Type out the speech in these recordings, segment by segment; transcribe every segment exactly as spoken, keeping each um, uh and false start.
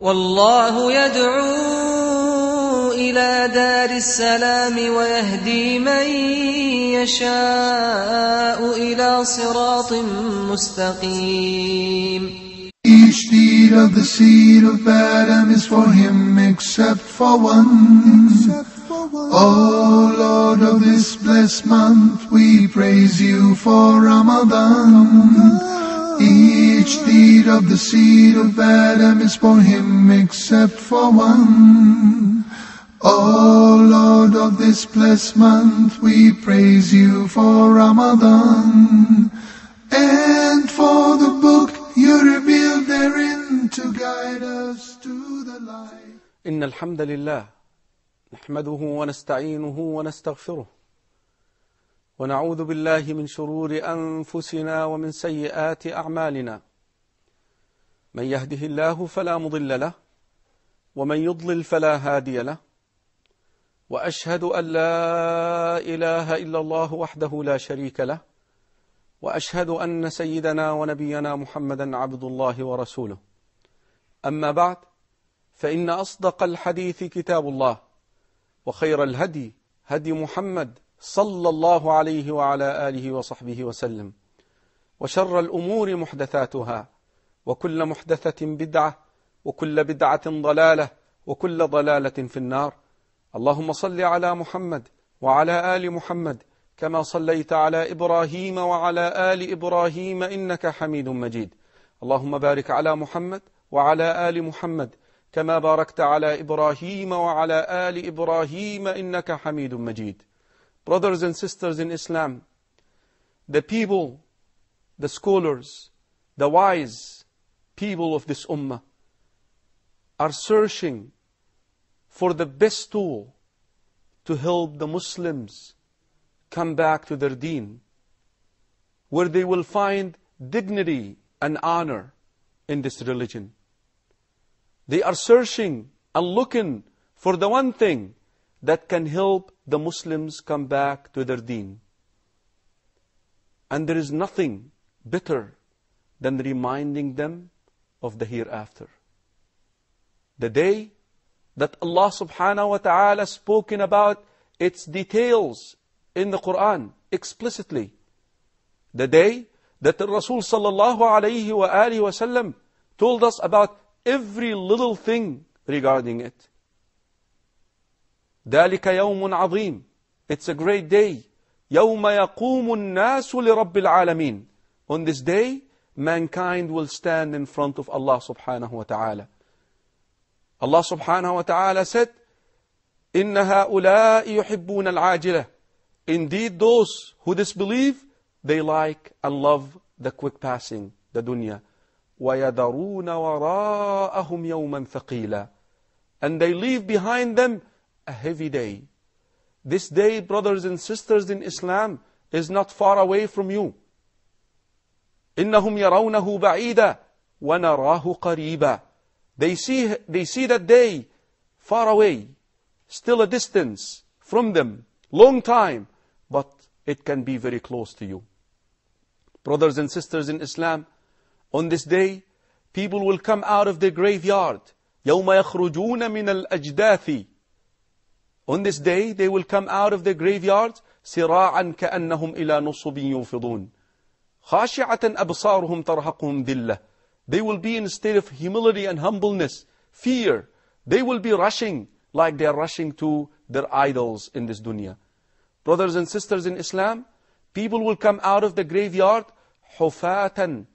والله يدعو إلى دار السلام ويهدي من يشاء إلى صراط مستقيم. Each deed of the seed of Adam is for him except for one. O Lord of this blessed month, we praise you for Ramadan. Each deed of the seed of Adam is for him except for one. O Lord of this blessed month, we praise you for Ramadan. And for the book you revealed therein to guide us to the light. إن الحمد لله نحمده ونستعينه ونستغفره ونعوذ بالله من شرور أنفسنا ومن سيئات أعمالنا من يهده الله فلا مضل له ومن يضلل فلا هادي له وأشهد أن لا إله إلا الله وحده لا شريك له وأشهد أن سيدنا ونبينا محمدا عبد الله ورسوله أما بعد فإن أصدق الحديث كتاب الله وخير الهدي هدي محمد صلى الله عليه وعلى آله وصحبه وسلم وشر الأمور محدثاتها وكل محدثة بدعة وكل بدعة ضلالة وكل ضلالة في النار اللهم صل على محمد وعلى آل محمد كما صليت على إبراهيم وعلى آل إبراهيم إنك حميد مجيد اللهم بارك على محمد وعلى آل محمد كما باركت على إبراهيم وعلى آل إبراهيم إنك حميد مجيد. Brothers and sisters in Islam, the people, the scholars, the wise people of this ummah are searching for the best tool to help the Muslims come back to their deen, where they will find dignity and honor in this religion. They are searching and looking for the one thing that can help the Muslims come back to their deen. And there is nothing better than reminding them of the hereafter. The day that Allah subhanahu wa ta'ala spoken about its details in the Quran explicitly. The day that the Rasul sallallahu alayhi wa alihi wa sallam told us about every little thing regarding it. ذَلِكَ يَوْمٌ عَظِيمٌ. It's a great day. يَوْمَ يَقُومُ النَّاسُ لِرَبِّ الْعَالَمِينَ. On this day, mankind will stand in front of Allah subhanahu wa ta'ala. Allah subhanahu wa ta'ala said, إِنَّ هَؤُلَاءِ يُحِبُّونَ الْعَاجِلَةِ. Indeed, those who disbelieve, they like and love the quick passing, the dunya. وَيَذَرُونَ وَرَاءَهُمْ يَوْمًا ثَقِيلًا. And they leave behind them a heavy day. This day, brothers and sisters in Islam, is not far away from you. إِنَّهُمْ يَرَوْنَهُ بَعِيدًا وَنَرَاهُ قَرِيبًا. They see, they see that day far away, still a distance from them, long time, but it can be very close to you. Brothers and sisters in Islam, on this day, people will come out of their graveyard. يَوْمَ يَخْرُجُونَ مِنَ الْأَجْدَاثِ. On this day, they will come out of their graveyards. سِرَاعًا كَأَنَّهُمْ إِلَى نُصُبٍ يُوفِضُونَ. خَاشِعَةً أَبْصَارُهُمْ تَرْهَقُهُمْ ذِلَّةً. They will be in a state of humility and humbleness, fear. They will be rushing like they are rushing to their idols in this dunya. Brothers and sisters in Islam, people will come out of the graveyard. حُفَاتًا.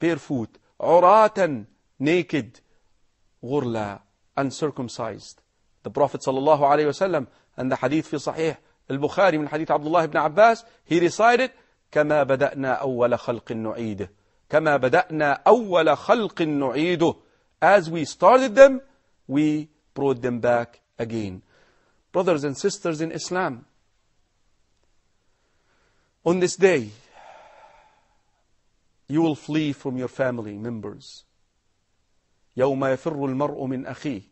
Barefoot, uratan, naked, ghurla, uncircumcised. The Prophet sallallahu alaihi wasallam and the hadith fi Sahih al-Bukhari min hadith Abdullah ibn Abbas, he recited, "Kama bada'na awwala khalqin nu'iduh, kama bada'na awwala khalqin nu'iduh." As we started them, we brought them back again. Brothers and sisters in Islam, on this day, you will flee from your family members. يَوْمَ يَفِرُّ الْمَرْءُ مِنْ أَخِيهِ.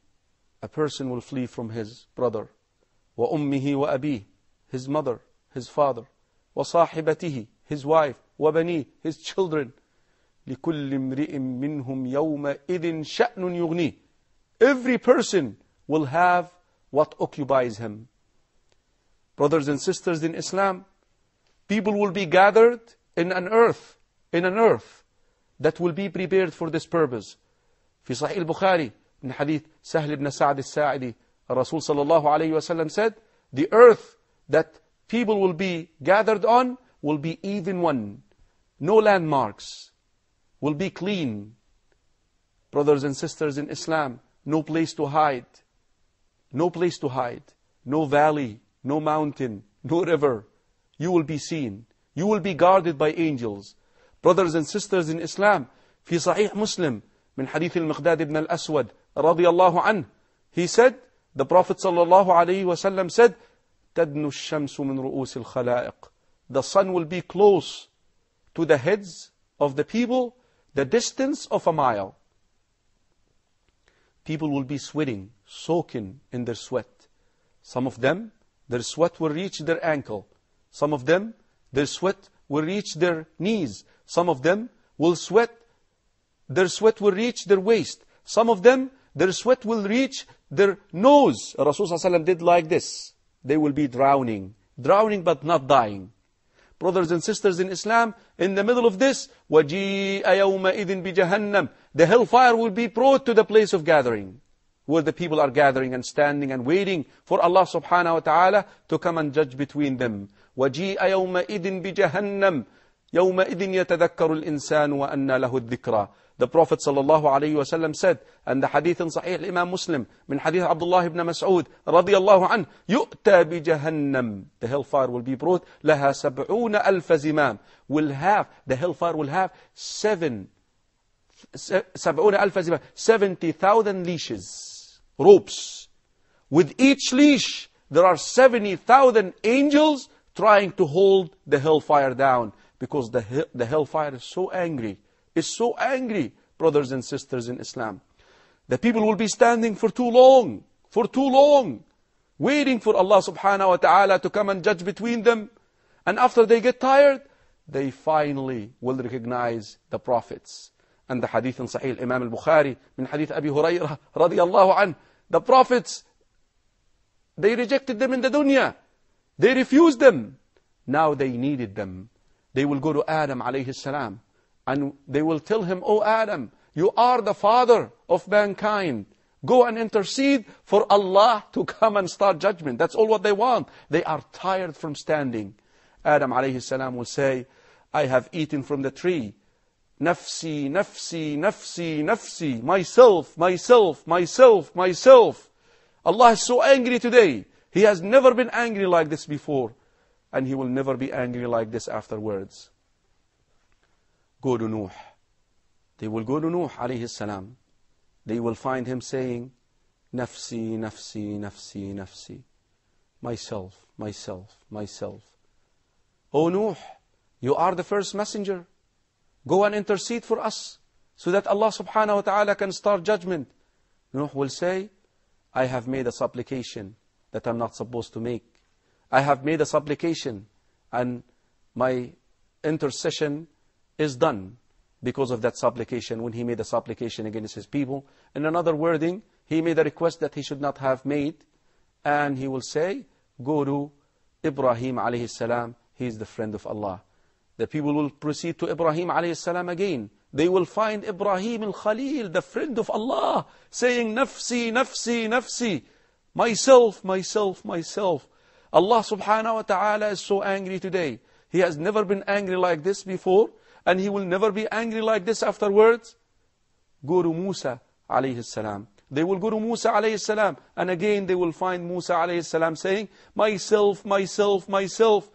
A person will flee from his brother. وَأُمِّهِ وَأَبِيهِ. His mother, his father. وَصَاحِبَتِهِ. His wife. وَبَنِيهِ. His children. لِكُلِّ امْرِئٍ مِّنْهُمْ يَوْمَئِذٍ شَأْنٌ يُغْنِيهِ. Every person will have what occupies him. Brothers and sisters in Islam, people will be gathered in an earth, in an earth that will be prepared for this purpose. في صحيح البخاري من حديث سهل بن سعد الساعدي, الرسول صلى الله عليه وسلم said, the earth that people will be gathered on will be even one, no landmarks, will be clean. Brothers and sisters in Islam, no place to hide, no place to hide, no valley, no mountain, no river. You will be seen. You will be guarded by angels. Brothers and sisters in Islam, في صحيح مسلم من حديث المقداد بن الأسود رضي الله عنه, he said, the Prophet sallallahu alaihi wasallam said, تدنو الشمس من رؤوس الخلائق. The sun will be close to the heads of the people, the distance of a mile. People will be sweating, soaking in their sweat. Some of them, their sweat will reach their ankle. Some of them, their sweat will reach their knees. Some of them will sweat, their sweat will reach their waist. Some of them, their sweat will reach their nose. Rasul sallallahu alaihi wasallam did like this. They will be drowning, drowning but not dying. Brothers and sisters in Islam, in the middle of this, وَجِيءَ يَوْمَئِذٍ بِجَهَنَّمٍ, the hellfire will be brought to the place of gathering, where the people are gathering and standing and waiting for Allah subhanahu wa ta'ala to come and judge between them. وَجِيءَ يَوْمَئِذٍ بِجَهَنَّمٍ يَوْمَئِذٍ يَتَذَكَّرُ الْإِنسَانُ وَأَنَّى لَهُ الذِّكْرَى. The Prophet sallallahu alayhi wa sallam said, and the hadith in Sahih Imam Muslim, min hadith Abdullah ibn Mas'ud, radiyallahu anhu, يُؤْتَى بِجَهَنَّمْ. The hellfire will be brought, لَهَا سَبْعُونَ أَلْفَ زِمَامٍ. Will have, the hellfire will have seven, سَبْعُونَ أَلْفَ زِمَامٍ, seventy thousand leashes, ropes. With each leash, there are seventy thousand angels trying to hold the hellfire down, because the, the hellfire is so angry. Is so angry, brothers and sisters in Islam. The people will be standing for too long, for too long, waiting for Allah subhanahu wa ta'ala to come and judge between them. And after they get tired, they finally will recognize the prophets. And the hadith in Sahih Imam al-Bukhari, min hadith Abi Hurairah radiyallahu anhu, the prophets, they rejected them in the dunya. They refused them. Now they needed them. They will go to Adam alayhi salam. And they will tell him, "O Adam, you are the father of mankind. Go and intercede for Allah to come and start judgment." That's all what they want. They are tired from standing. Adam alayhi salam will say, "I have eaten from the tree. Nafsi, nafsi, nafsi, nafsi. Myself, myself, myself, myself. Allah is so angry today. He has never been angry like this before. And He will never be angry like this afterwards." Go to Nuh. They will go to Nuh alayhi salam. They will find him saying, "Nafsi, nafsi, nafsi, nafsi. Myself, myself, myself. O Nuh, you are the first messenger. Go and intercede for us so that Allah subhanahu wa ta'ala can start judgment." Nuh will say, "I have made a supplication that I'm not supposed to make. I have made a supplication and my intercession is done because of that supplication," when he made a supplication against his people. In another wording, he made a request that he should not have made, and he will say, "Go to Ibrahim alayhi salam, he is the friend of Allah." The people will proceed to Ibrahim alayhi salam again. They will find Ibrahim al-Khalil, the friend of Allah, saying, "Nafsi, nafsi, nafsi. Myself, myself, myself. Allah subhanahu wa ta'ala is so angry today. He has never been angry like this before, and He will never be angry like this afterwards." Go to Musa alayhi salam. They will go to Musa alayhi salam. And again they will find Musa alayhi salam saying, "Myself, myself, myself.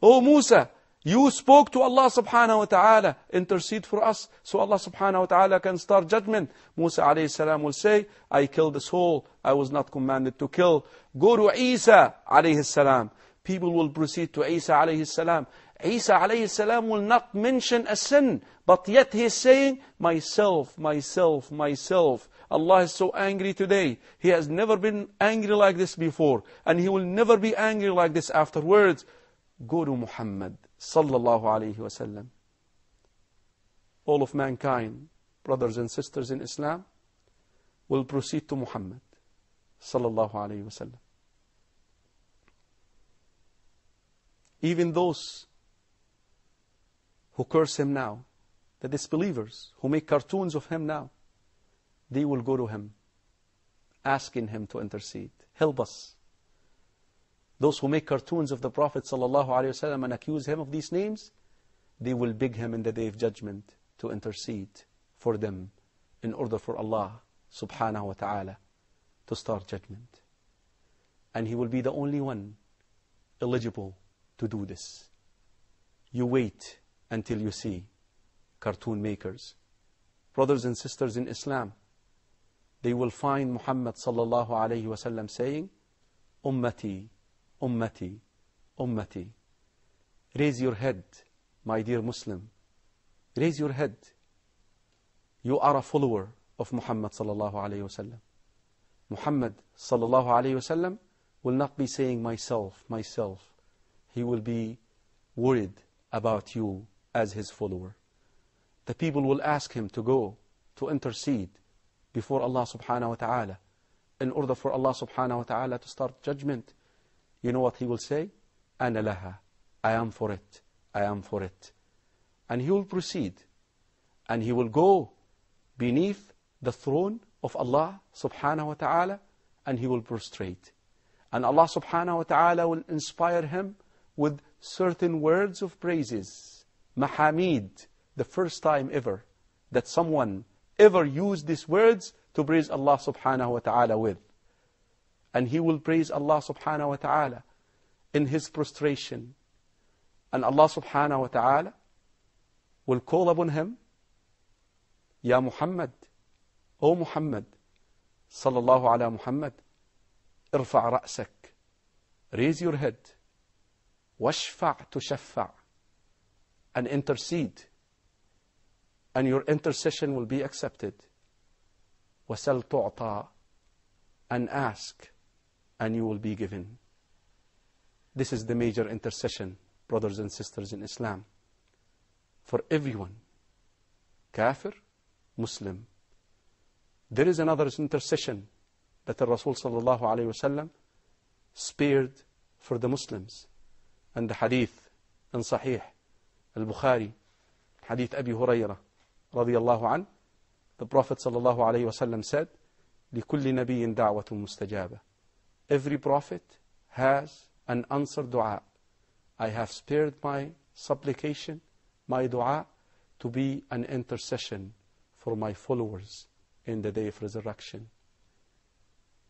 O Musa, you spoke to Allah subhanahu wa ta'ala. Intercede for us so Allah subhanahu wa ta'ala can start judgment." Musa alayhi salam will say, "I killed a soul I was not commanded to kill." Go to Isa alayhi salam. People will proceed to Isa alayhi salam. Isa alayhi salam will not mention a sin, but yet he is saying, "Myself, myself, myself. Allah is so angry today. He has never been angry like this before, and He will never be angry like this afterwards." Go to Muhammad sallallahu alayhi wa sallam. All of mankind, brothers and sisters in Islam, will proceed to Muhammad sallallahu alayhi wa sallam. Even those who curse him now, the disbelievers who make cartoons of him now, they will go to him, asking him to intercede. Help us. Those who make cartoons of the Prophet ﷺ and accuse him of these names, they will beg him in the Day of Judgment to intercede for them in order for Allah subhanahu wa ta'ala to start judgment. And he will be the only one eligible to do this. You wait until you see cartoon makers. Brothers and sisters in Islam, they will find Muhammad sallallahu alayhi wa sallam saying, Ummati, Ummati, Ummati. Raise your head, my dear Muslim. Raise your head. You are a follower of Muhammad sallallahu alayhi wa sallam. Muhammad sallallahu alayhi wa sallam will not be saying myself, myself. He will be worried about you as his follower. The people will ask him to go to intercede before Allah subhanahu wa ta'ala in order for Allah subhanahu wa ta'ala to start judgment. You know what he will say? Ana laha. I am for it. I am for it. And he will proceed. And he will go beneath the throne of Allah subhanahu wa ta'ala, and he will prostrate. And Allah subhanahu wa ta'ala will inspire him with certain words of praises. Mahamid, the first time ever that someone ever used these words to praise Allah subhanahu wa ta'ala with. And he will praise Allah subhanahu wa ta'ala in his prostration. And Allah subhanahu wa ta'ala will call upon him, Ya Muhammad, O Muhammad, sallallahu ala Muhammad, irfa' ra'sak, raise your head, washfa' tushaffa', and intercede, and your intercession will be accepted. Wasal tu'ta, and ask, and you will be given. This is the major intercession, brothers and sisters in Islam, for everyone, kafir, Muslim. There is another intercession that the Rasul sallallahu alayhi wa sallam spared for the Muslims. And the hadith in Sahih al-Bukhari, hadith Abi Hurairah radiyallahu anhu, the Prophet sallallahu alayhi wa sallam said, لِكُلِّ نَبِيٍّ دَعْوَةٌ مُسْتَجَابَةٌ. Every prophet has an answered dua. I have spared my supplication, my dua, to be an intercession for my followers in the Day of Resurrection.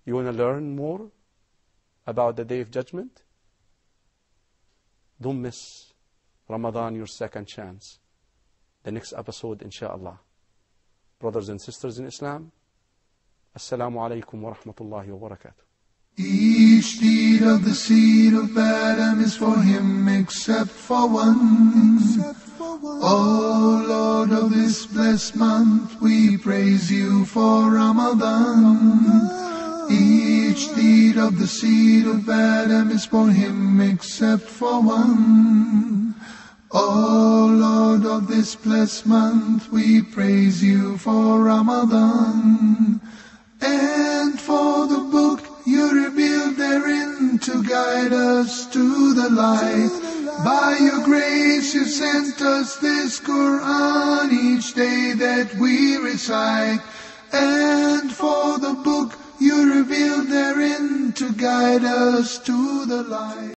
You want to learn more about the Day of Judgment? Don't miss Ramadan, your second chance. The next episode, inshaAllah. Brothers and sisters in Islam, Assalamu alaikum wa rahmatullahi wa barakatuh. Each deed of the seed of Adam is for him except for one. Except for one. Oh Lord of this blessed month, we praise you for Ramadan. Ramadan. Each deed of the seed of Adam is for him except for one. Oh Lord of this blessed month, we praise you for Ramadan. And for the book you revealed therein to guide us to the light. By your grace you sent us this Quran each day that we recite. And for the book you revealed therein to guide us to the light.